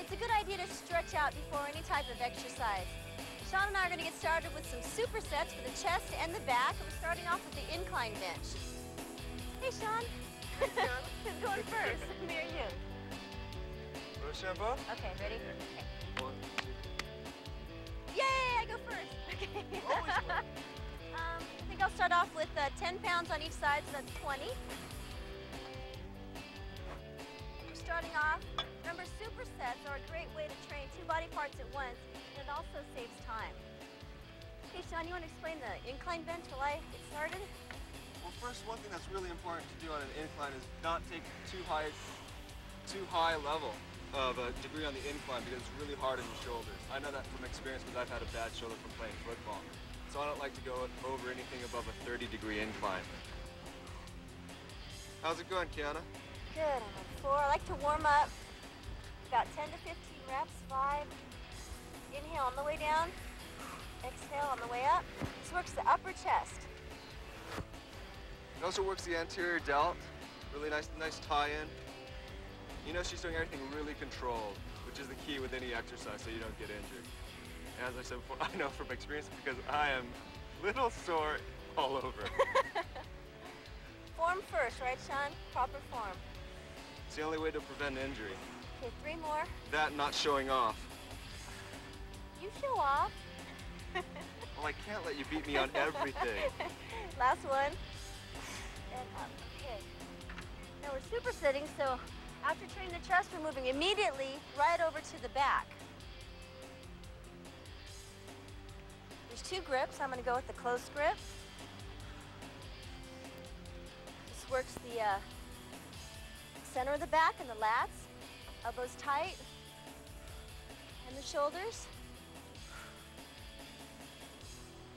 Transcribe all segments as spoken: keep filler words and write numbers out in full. It's a good idea to stretch out before any type of exercise. Sean and I are going to get started with some supersets for the chest and the back. We're starting off with the incline bench. Hey, Sean. Hey, Sean. Who's going first? Me or you? Rochambeau? Okay, ready? Okay. One, two. Yay, I go first. Okay. Always win. Um, I think I'll start off with uh, ten pounds on each side, so that's twenty. We're starting off. Remember, supersets are a great way to train two body parts at once, and it also saves time. Hey, Sean, you want to explain the incline bench while I get started? Well, first, one thing that's really important to do on an incline is not take too high, too high level of a degree on the incline, because it's really hard on your shoulders. I know that from experience because I've had a bad shoulder from playing football. So I don't like to go over anything above a thirty degree incline. How's it going, Kiana? Good, I'm on the floor. I like to warm up about ten to fifteen reps, five. Inhale on the way down, exhale on the way up. This works the upper chest. It also works the anterior delt. Really nice, nice tie-in. You know she's doing everything really controlled, which is the key with any exercise so you don't get injured. As I said before, I know from experience because I am a little sore all over. Form first, right, Sean? Proper form. It's the only way to prevent injury. Okay, three more. That not showing off. You show off. Well, I can't let you beat me on everything. Last one. And up. Okay. Now we're super sitting, so after training the chest, we're moving immediately right over to the back. There's two grips. I'm going to go with the closed grip. This works the uh, center of the back and the lats, elbows tight, and the shoulders.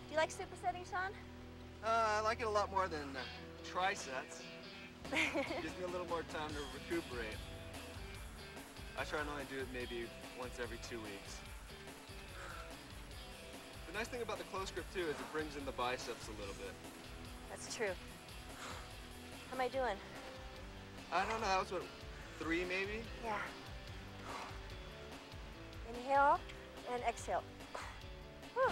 Do you like supersetting, Sean? Uh, I like it a lot more than uh, trisets. It gives me a little more time to recuperate. I try and only do it maybe once every two weeks. The nice thing about the close grip, too, is it brings in the biceps a little bit. That's true. How am I doing? I don't know. That was, what, three maybe? Yeah. Inhale and exhale. Whew.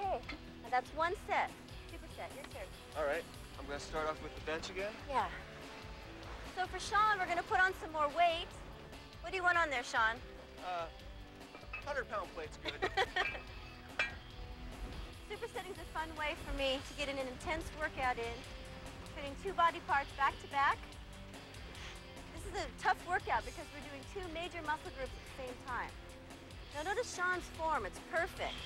Okay. And that's one set. Super set. Your turn. All right. I'm going to start off with the bench again. Yeah. So for Sean, we're going to put on some more weight. What do you want on there, Sean? Uh, one hundred pound plate's good. Supersetting is a fun way for me to get in an intense workout in, putting two body parts back to back. This is a tough workout because we're doing two major muscle groups at the same time. Now notice Sean's form, it's perfect.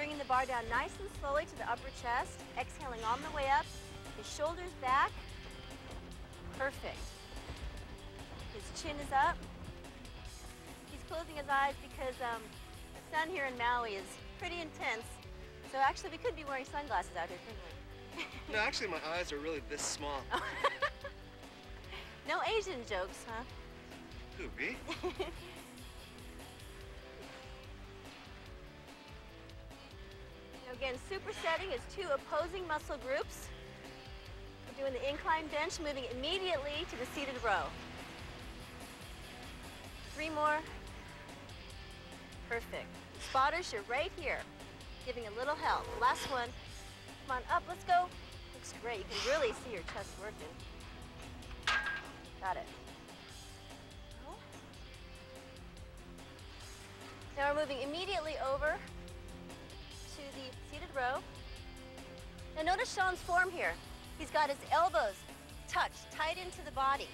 Bringing the bar down nice and slowly to the upper chest, exhaling on the way up, his shoulders back, perfect. His chin is up. He's closing his eyes because um, the sun here in Maui is pretty intense. So actually, we could be wearing sunglasses out here, couldn't we? No, actually, my eyes are really this small. No Asian jokes, huh? Could be. Again, supersetting is two opposing muscle groups. We're doing the incline bench, moving immediately to the seated row. Three more. Perfect. Spotters, you're right here. Giving a little help. Last one. Come on up, let's go. Looks great. You can really see your chest working. Got it. Oh. Now we're moving immediately over to the seated row. Now notice Sean's form here. He's got his elbows tucked tight into the body.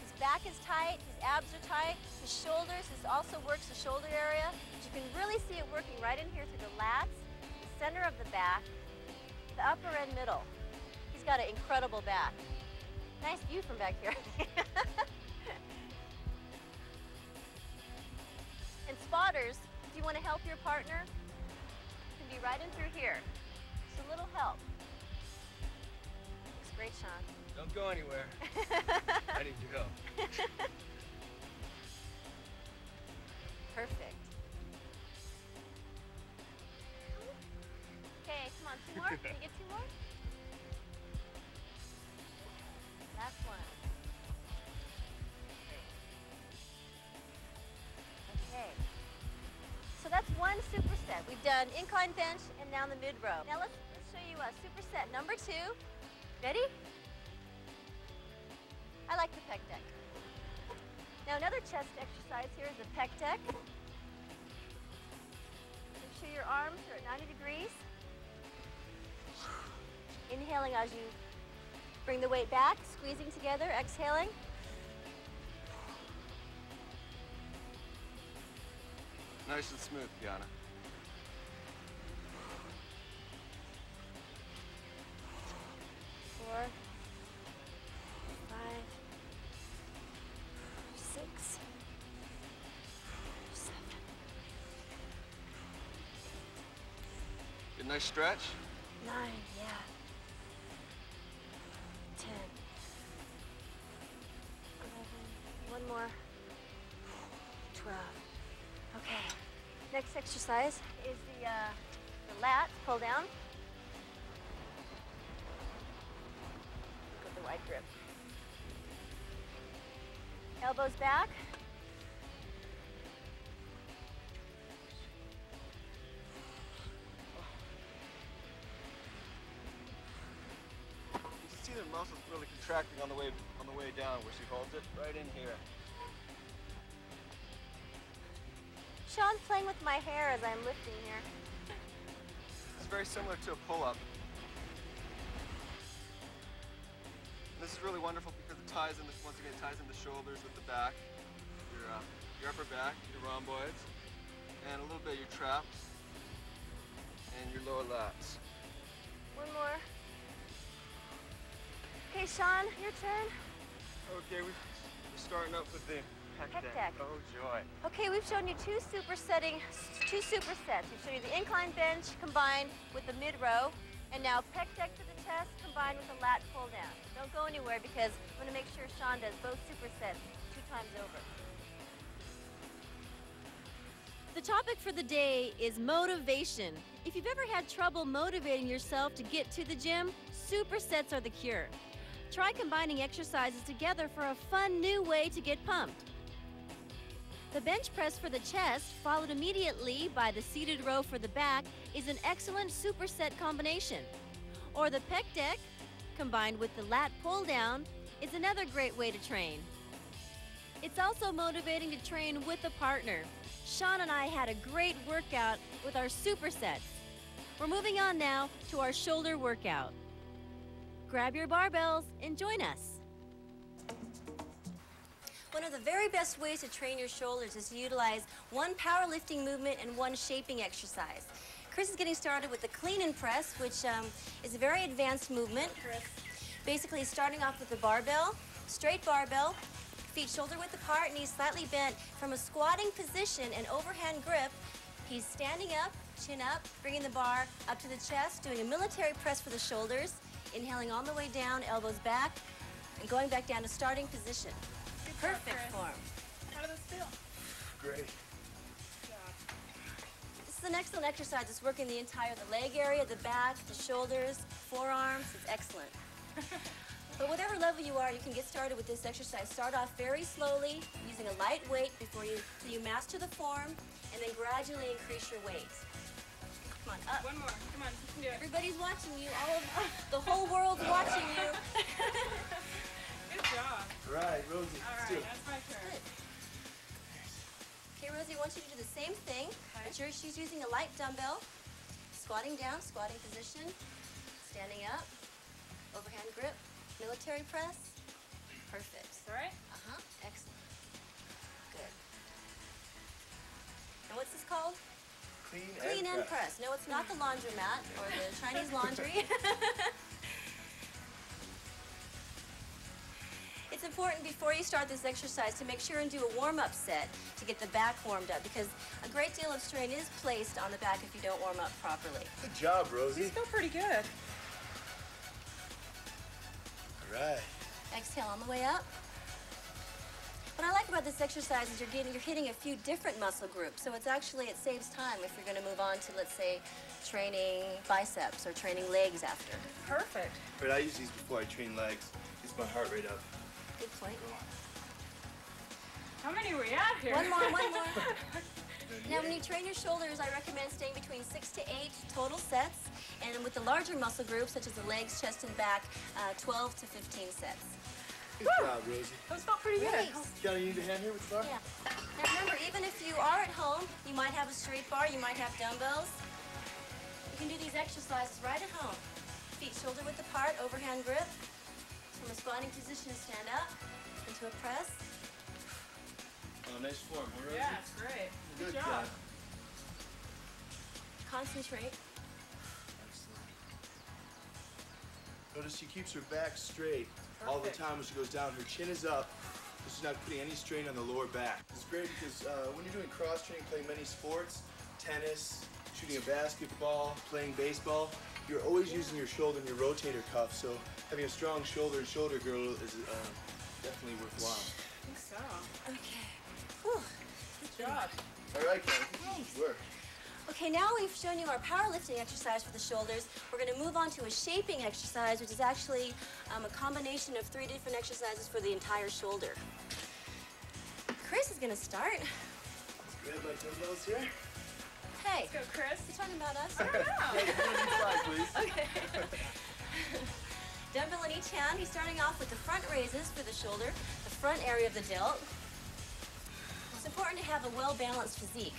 His back is tight, his abs are tight, his shoulders, this also works the shoulder area. You can really see it working right in here through the lats, the center of the back, the upper and middle. He's got an incredible back. Nice view from back here. And spotters, if you want to help your partner, you can be right in through here. Just a little help. Looks great, Sean. Don't go anywhere. I need your help. Perfect. Okay, come on, two more? Can you get two more? Last one. We've done incline bench and now the mid row. Now let's, let's show you a superset number two. Ready? I like the pec deck. Now another chest exercise here is the pec deck. Make sure your arms are at ninety degrees. Inhaling as you bring the weight back, squeezing together, exhaling. Nice and smooth, Kiana. Four, five, six, seven. Good, nice stretch. Nine, yeah. Ten. Eleven. One more. Twelve. Okay. Next exercise is the, uh, the lat pull down. Look at the wide grip. Elbows back. You see the muscles really contracting on the way on the way down where she holds it right in here. Sean's playing with my hair as I'm lifting here. It's very similar to a pull-up. This is really wonderful because it ties in the, once again, it ties in the shoulders with the back, your, uh, your upper back, your rhomboids, and a little bit of your traps and your lower lats. One more. Okay, Sean, your turn. Okay, we're starting up with the Pec deck. Oh joy. Okay, we've shown you two super setting, two super sets. We've shown you the incline bench combined with the mid row, and now pec deck to the chest combined with the lat pull down. Don't go anywhere because I'm going to make sure Sean does both super sets two times over. The topic for the day is motivation. If you've ever had trouble motivating yourself to get to the gym, super sets are the cure. Try combining exercises together for a fun new way to get pumped. The bench press for the chest, followed immediately by the seated row for the back, is an excellent superset combination. Or the pec deck, combined with the lat pull down, is another great way to train. It's also motivating to train with a partner. Sean and I had a great workout with our supersets. We're moving on now to our shoulder workout. Grab your barbells and join us. One of the very best ways to train your shoulders is to utilize one powerlifting movement and one shaping exercise. Chris is getting started with the clean and press, which um, is a very advanced movement. Basically starting off with the barbell, straight barbell, feet shoulder width apart, knees slightly bent. From a squatting position and overhand grip, he's standing up, chin up, bringing the bar up to the chest, doing a military press for the shoulders, inhaling all the way down, elbows back, and going back down to starting position. Perfect form. How does this feel? Great. This is an excellent exercise. It's working the entire the leg area, the back, the shoulders, forearms. It's excellent. But whatever level you are, you can get started with this exercise. Start off very slowly, using a light weight before you till you master the form, and then gradually increase your weight. Come on, up. One more. Come on, you can do it. Everybody's watching you. All of the whole world's watching you. Good job. Right, Rosie. All right, let's that's my turn. Good. Okay, Rosie, I want you to do the same thing. Okay. But you're, she's using a light dumbbell, squatting down, squatting position, standing up, overhand grip, military press. Perfect. All right? Uh-huh. Excellent. Good. And what's this called? Clean, Clean and, and press. press. No, it's not the laundromat or the Chinese laundry. It's important before you start this exercise to make sure and do a warm-up set to get the back warmed up because a great deal of strain is placed on the back if you don't warm up properly. Good job, Rosie. You feel pretty good. All right. Exhale on the way up. What I like about this exercise is you're getting you're hitting a few different muscle groups, so it's actually it saves time if you're going to move on to, let's say, training biceps or training legs after. Perfect. But I use these before I train legs. Gets my heart rate up. Good point. How many were you at here? One more, one more. Now, when you train your shoulders, I recommend staying between six to eight total sets, and with the larger muscle groups, such as the legs, chest, and back, uh, twelve to fifteen sets. Good job, Rosie. Those felt pretty good. Got to use your hand here with the bar? Yeah. Now, remember, even if you are at home, you might have a straight bar, you might have dumbbells. You can do these exercises right at home. Feet shoulder width apart, overhand grip. From a responding position, stand up into a press. Oh, nice form. Where yeah, it's great. Good, Good job. job. Concentrate. Excellent. Notice she keeps her back straight. Perfect. All the time as she goes down. Her chin is up, so she's not putting any strain on the lower back. It's great because uh, when you're doing cross training, playing many sports, tennis, shooting a basketball, playing baseball, you're always using your shoulder and your rotator cuff, so having a strong shoulder and shoulder girdle is uh, definitely worthwhile. I think so. Okay. Whew. Good job. All right, Kiana. Nice. Work. Okay, now we've shown you our powerlifting exercise for the shoulders. We're going to move on to a shaping exercise, which is actually um, a combination of three different exercises for the entire shoulder. Chris is going to start. Let's grab my dumbbells here. Hey. Let's go, Chris. You're talking about us? I don't know. Hey, okay. Dumbbell in each hand. He's starting off with the front raises for the shoulder, the front area of the delt. It's important to have a well-balanced physique.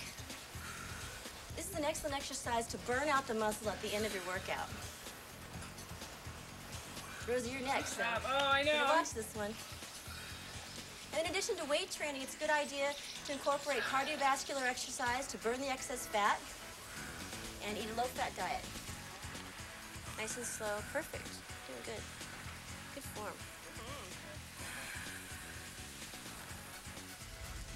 This is an excellent exercise to burn out the muscle at the end of your workout. Rosie, you're next. So oh, I know. Watch this one. And in addition to weight training, it's a good idea to incorporate cardiovascular exercise to burn the excess fat and eat a low-fat diet. Nice and slow. Perfect. Doing good. Good form.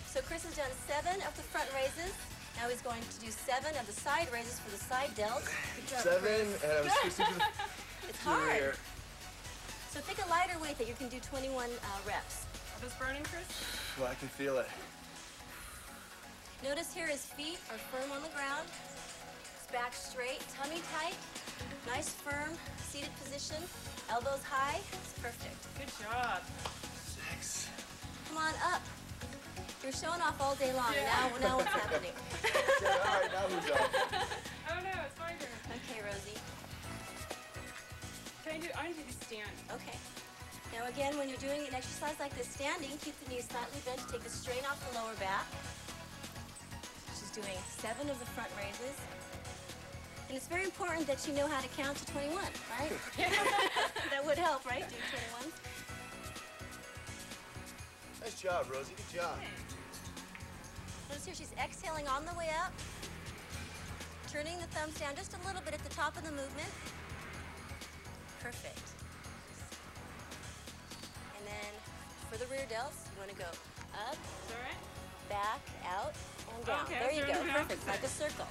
So Chris has done seven of the front raises. Now he's going to do seven of the side raises for the side delt. Good job, seven, Chris. And I was supposed to do it's hard. Here. So pick a lighter weight that you can do twenty-one uh, reps. Are those burning, Chris? Well, I can feel it. Notice here his feet are firm on the ground. His back straight, tummy tight. Nice, firm, seated position. Elbows high. It's perfect. Good job. Six. Come on up. You're showing off all day long. Yeah. Now, now what's happening? Yeah, all right, now who's up? Oh no, it's my turn. Okay, Rosie. Can I do? I need to stand. Okay. Now again, when you're doing an exercise like this, standing, keep the knees slightly bent to take the strain off the lower back. She's doing seven of the front raises, and it's very important that you know how to count to twenty-one, right? That would help, right? Doing twenty-one. Nice job, Rosie. Good job. Okay. Notice here she's exhaling on the way up, turning the thumbs down just a little bit at the top of the movement. Perfect. And then for the rear delts, you want to go up, right? back, out, and down. Okay, there you go. Perfect. Like a circle.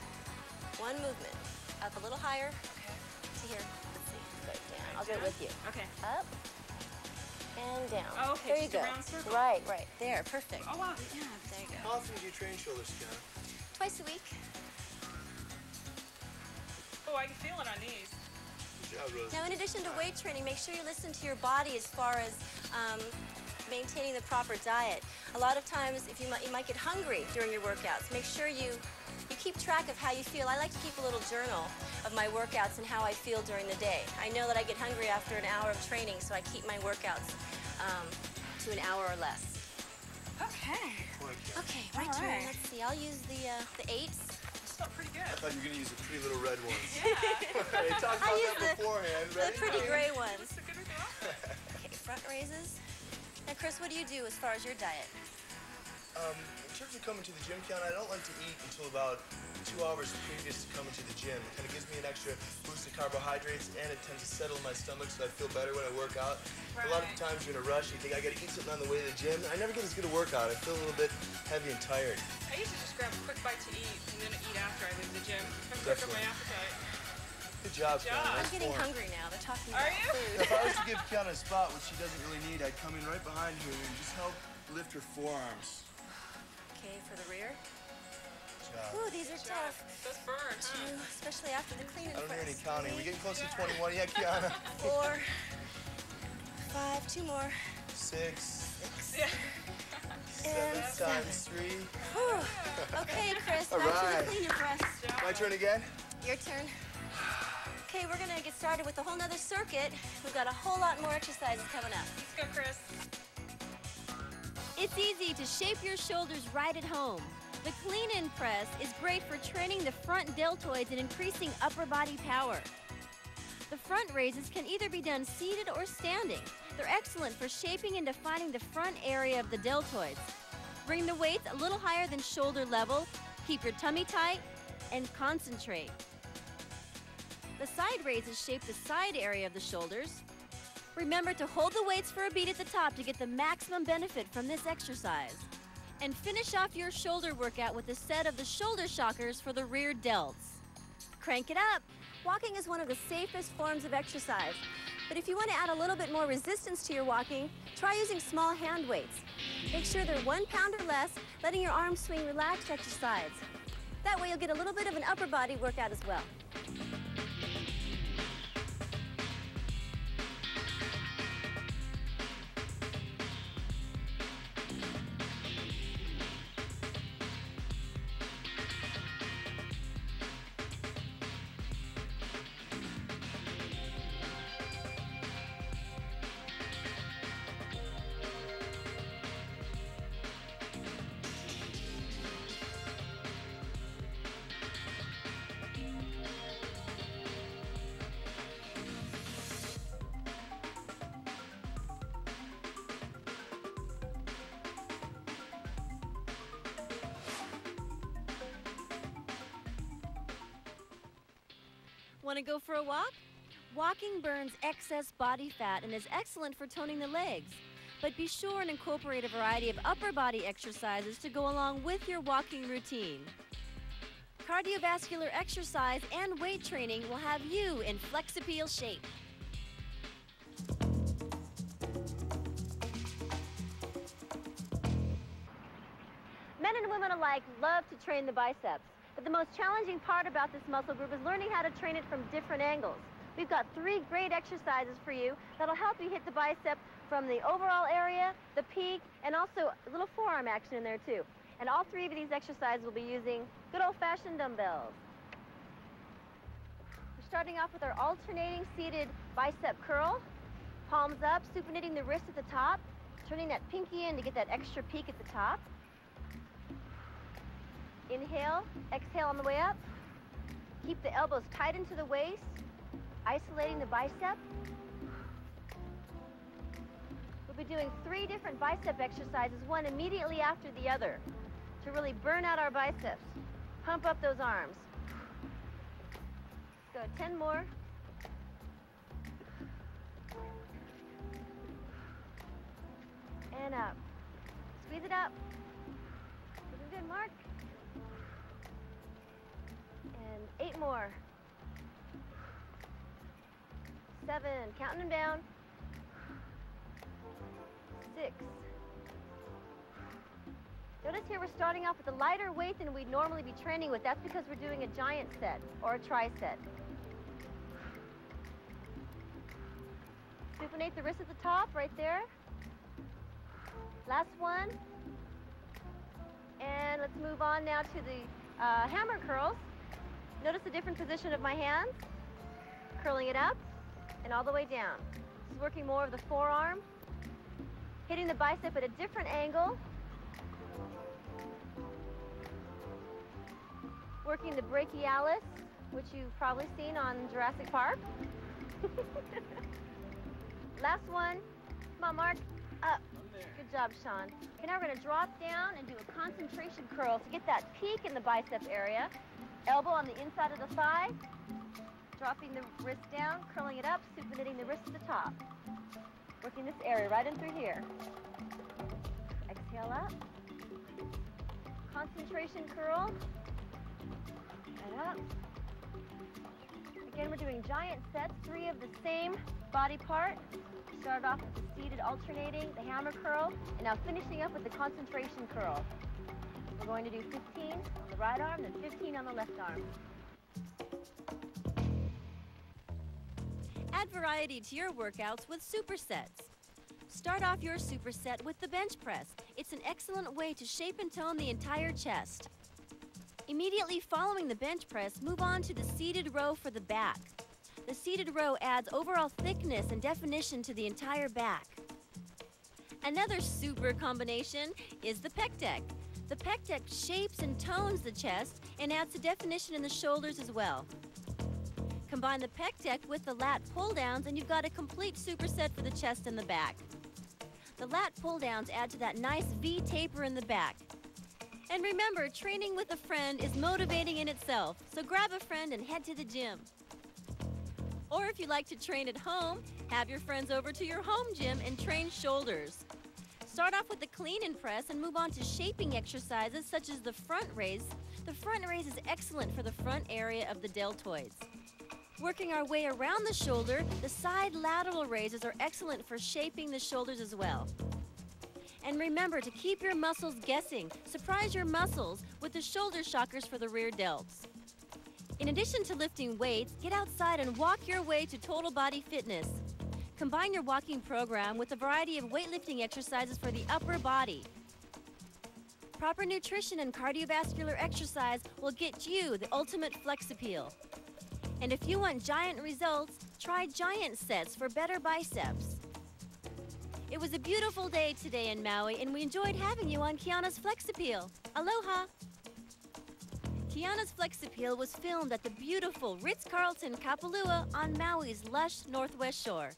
One movement. Up a little higher. Okay. To here. Let's see. Right down. I'll do it with you. Okay. Up. And down. Oh, okay. There you go. Right, right. There. Perfect. Oh, wow. Yeah, there you go. How often do you train shoulders, Kiana? Twice a week. Oh, I can feel it on these. Good job, Rosie. Now, in addition to weight training, make sure you listen to your body as far as um, maintaining the proper diet. A lot of times, if you might, you might get hungry during your workouts. Make sure you, you keep track of how you feel. I like to keep a little journal of my workouts and how I feel during the day. I know that I get hungry after an hour of training, so I keep my workouts um, to an hour or less. Okay. Okay, my All turn. Right. Let's see. I'll use the uh, the eights. This felt pretty good. I thought you were gonna use the pretty little red ones. Yeah. They talked about that the, beforehand, right? The pretty gray ones. That's a good one. Okay, front raises. Now, Chris, what do you do as far as your diet? Um, in terms of coming to the gym, Kiana, I don't like to eat until about two hours previous to coming to the gym. It kind of gives me an extra boost of carbohydrates, and it tends to settle my stomach so I feel better when I work out. Right. A lot of times you're in a rush, you think I gotta eat something on the way to the gym. I never get as good a workout. I feel a little bit heavy and tired. I usually just grab a quick bite to eat and then eat after I leave the gym. I'm quick on my appetite. Good job, Good job. Kiana. I'm nice getting form. hungry now. They're talking about Are you? Food. If I was to give Kiana a spot, which she doesn't really need, I'd come in right behind her and just help lift her forearms. Okay, for the rear. Good job. Ooh, these are Good tough. Those burn, huh? Two, especially after the clean and I don't press. Hear any counting. We're getting close yeah. to twenty-one. Yeah, Kiana. Four, five, two more. six, six. Yeah. seven and times seven. three. Whew. Okay, Chris, back right. to the cleaner for us. My turn again? Your turn. Okay, we're gonna get started with a whole nother circuit. We've got a whole lot more exercises coming up. Let's go, Chris. It's easy to shape your shoulders right at home. The clean and press is great for training the front deltoids and increasing upper body power. The front raises can either be done seated or standing. They're excellent for shaping and defining the front area of the deltoids. Bring the weights a little higher than shoulder level, keep your tummy tight, and concentrate. The side raises shape the side area of the shoulders. Remember to hold the weights for a beat at the top to get the maximum benefit from this exercise. And finish off your shoulder workout with a set of the shoulder shockers for the rear delts. Crank it up. Walking is one of the safest forms of exercise, but if you want to add a little bit more resistance to your walking, try using small hand weights. Make sure they're one pound or less, letting your arms swing relaxed at your sides. That way you'll get a little bit of an upper body workout as well. Want to go for a walk? Walking burns excess body fat and is excellent for toning the legs. But be sure and incorporate a variety of upper body exercises to go along with your walking routine. Cardiovascular exercise and weight training will have you in Flex Appeal shape. Men and women alike love to train the biceps. But the most challenging part about this muscle group is learning how to train it from different angles. We've got three great exercises for you that'll help you hit the bicep from the overall area, the peak, and also a little forearm action in there too. And all three of these exercises we'll be using good old-fashioned dumbbells. We're starting off with our alternating seated bicep curl. Palms up, supinating the wrist at the top, turning that pinky in to get that extra peak at the top. Inhale, exhale on the way up. Keep the elbows tight into the waist, isolating the bicep. We'll be doing three different bicep exercises, one immediately after the other, to really burn out our biceps. Pump up those arms. Let's go, ten more. And up. Squeeze it up. Looking good, Mark. And eight more. Seven, counting them down. Six. Notice here we're starting off with a lighter weight than we'd normally be training with. That's because we're doing a giant set or a tricep. Supinate the wrist at the top, right there. Last one. And let's move on now to the uh, hammer curls. Notice the different position of my hands, curling it up and all the way down. This is working more of the forearm, hitting the bicep at a different angle, working the brachialis, which you've probably seen on Jurassic Park. Last one. Come on, Mark. Up. Good job, Sean. Okay, now we're going to drop down and do a concentration curl to get that peak in the bicep area. Elbow on the inside of the thigh, dropping the wrist down, curling it up, supinating the wrist at the top. Working this area right in through here. Exhale up. Concentration curl. And up. Again, we're doing giant sets, three of the same body part. Start off with the seated alternating, the hammer curl, and now finishing up with the concentration curl. We're going to do fifteen on the right arm, then fifteen on the left arm. Add variety to your workouts with supersets. Start off your superset with the bench press. It's an excellent way to shape and tone the entire chest. Immediately following the bench press, move on to the seated row for the back. The seated row adds overall thickness and definition to the entire back. Another super combination is the pec deck. The pec deck shapes and tones the chest and adds to definition in the shoulders as well. Combine the pec deck with the lat pull downs and you've got a complete superset for the chest and the back. The lat pull downs add to that nice V taper in the back. And remember, training with a friend is motivating in itself, so grab a friend and head to the gym. Or if you like to train at home, have your friends over to your home gym and train shoulders. Start off with the clean and press and move on to shaping exercises such as the front raise. The front raise is excellent for the front area of the deltoids. Working our way around the shoulder, the side lateral raises are excellent for shaping the shoulders as well. And remember to keep your muscles guessing. Surprise your muscles with the shoulder shockers for the rear delts. In addition to lifting weights, get outside and walk your way to total body fitness. Combine your walking program with a variety of weightlifting exercises for the upper body. Proper nutrition and cardiovascular exercise will get you the ultimate flex appeal. And if you want giant results, try giant sets for better biceps. It was a beautiful day today in Maui, and we enjoyed having you on Kiana's Flex Appeal. Aloha! Kiana's Flex Appeal was filmed at the beautiful Ritz-Carlton Kapalua on Maui's lush northwest shore.